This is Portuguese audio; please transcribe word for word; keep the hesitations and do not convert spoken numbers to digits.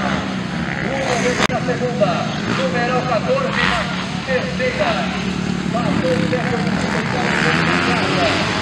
Número na segunda, número quatorze na terceira. Passou o tempo de